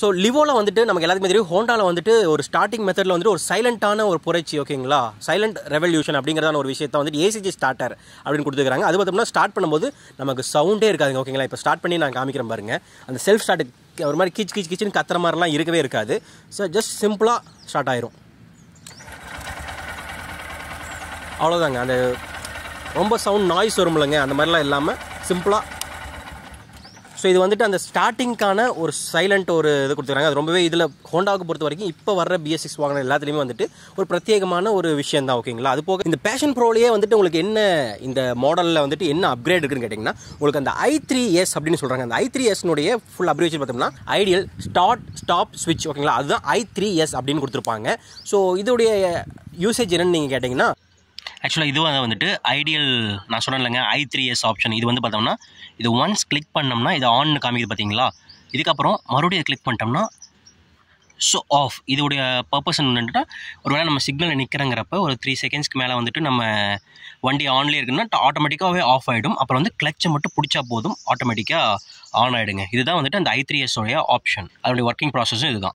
So Livo la vandu namak elladhukume theriyum Honda la vandu or starting method la vandu or silent ana or porachi okayla silent revolution abingiradana or vishayatha vandu ACG starter abdin kuduthirukanga adu pathumna start பண்ணும்போது நமக்கு sound ஏ இருக்காதுங்க ஓகேங்களா இப்போ start பண்ணி நான் காமிக்கிறேன் பாருங்க அந்த self start ஒரு மாதிரி கிச் கிச் கிச்னு கத்துற மாதிரி எல்லாம் இருக்கவே இருக்காது சோ just சிம்பிளா ஸ்டார்ட் ஆயிரும் அவ்வளவுதாங்க அந்த ரொம்ப sound noise வரும்லங்க அந்த மாதிரி எல்லாம் இல்லாம சிம்பிளா So, இது வந்துட்டு அந்த ஸ்டார்டிங்கான ஒரு சைலண்ட் ஒரு இது கொடுத்துறாங்க அது ரொம்பவே இதுல ஹோண்டாக்கு பொறுத்த வரைக்கும் இப்ப வர BS6 வாகன எல்லாத்துலயும் வந்துட்டு ஒரு பிரத்தியேகமான ஒரு விஷயம் தான் ஓகேங்களா அது போக இந்த பேஷன் ப்ரோலயே வந்துட்டு உங்களுக்கு என்ன இந்த மாடல்ல வந்துட்டு என்ன அப்கிரேட் இருக்குன்னு கேட்டிங்கன்னா உங்களுக்கு அந்த i3s அப்படினு சொல்றாங்க அந்த i3s உடைய ফুল அப்ரிவேஷன் பார்த்தோம்னா ஐடியல் ஸ்டார்ட் ஸ்டாப் ஸ்விட்ச் ஓகேங்களா அதுதான் i3s அப்படினு கொடுத்திருப்பாங்க சோ இதுடைய யூசேஜ் என்னன்னு நீங்க கேட்டிங்கன்னா Actually, this is the ideal i3s option. This is once click pannamna idu on nu kaamikku pathingala idukaprom marudiyum click pannamna so off idu ude purpose enna orana nama signal nikkrangirappa or 3 seconds ku mela vandittu nama vandi on la irukna automatically off aidum appo vandu clutch mattum pudicha podum automatically on aidunga idu dhaan vandittu and i3s oda option adude working process idu dhaan